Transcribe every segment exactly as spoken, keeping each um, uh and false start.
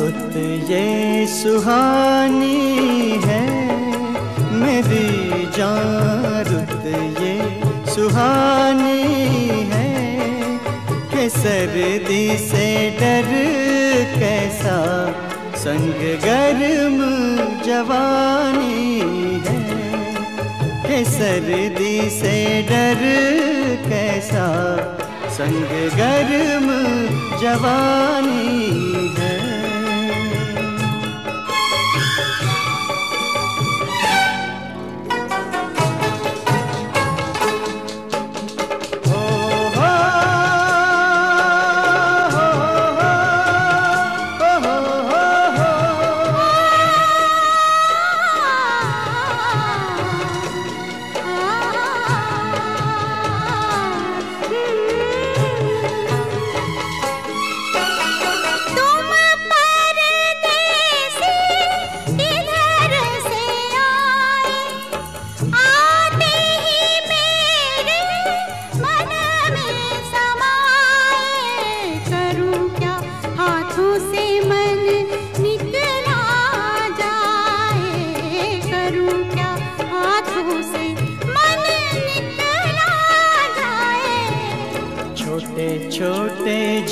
रुत ये सुहानी है मेरी जान, रुत ये सुहानी है कि सर्दी से डर कैसा संग गर्म जवानी है, कि सर्दी से डर कैसा संग गर्म जवानी है।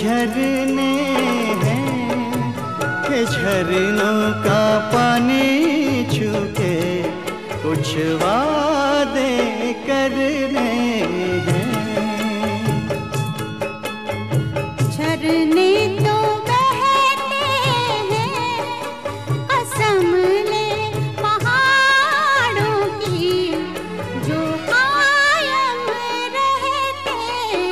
झरने हैं के झरनों का पानी छूके कुछ वादे करने हैं, झरने तो बहते हैं असम ले पहाड़ों की जो कायम रहते हैं।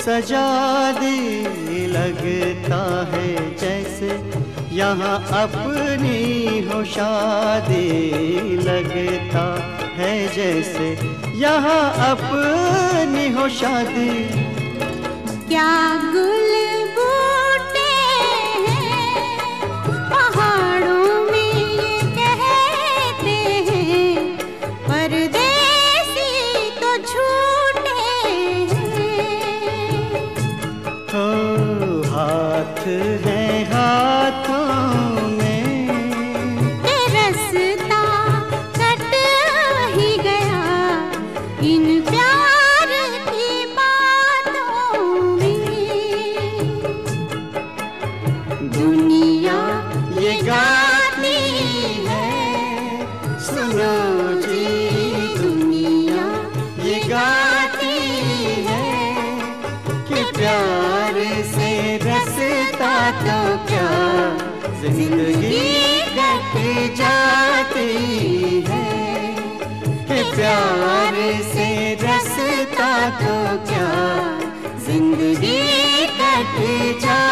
सजादी लगता है जैसे यहाँ अपनी हो शादी, लगता है जैसे यहाँ अपनी हो शादी। क्या गुल बूटे हैं पहाड़ों में ये कहते हैं परदेसी तो झूठ, हाथ है हाथों में रास्ता कट ही गया इन प्यार की बातों में। दुनिया ये गाती है सुनो जी, दुनिया ये गाती है कि प्यार से रास्ता तो क्या जिंदगी कट जाती है, कि प्यार से रास्ता तो क्या जिंदगी कट जाती है।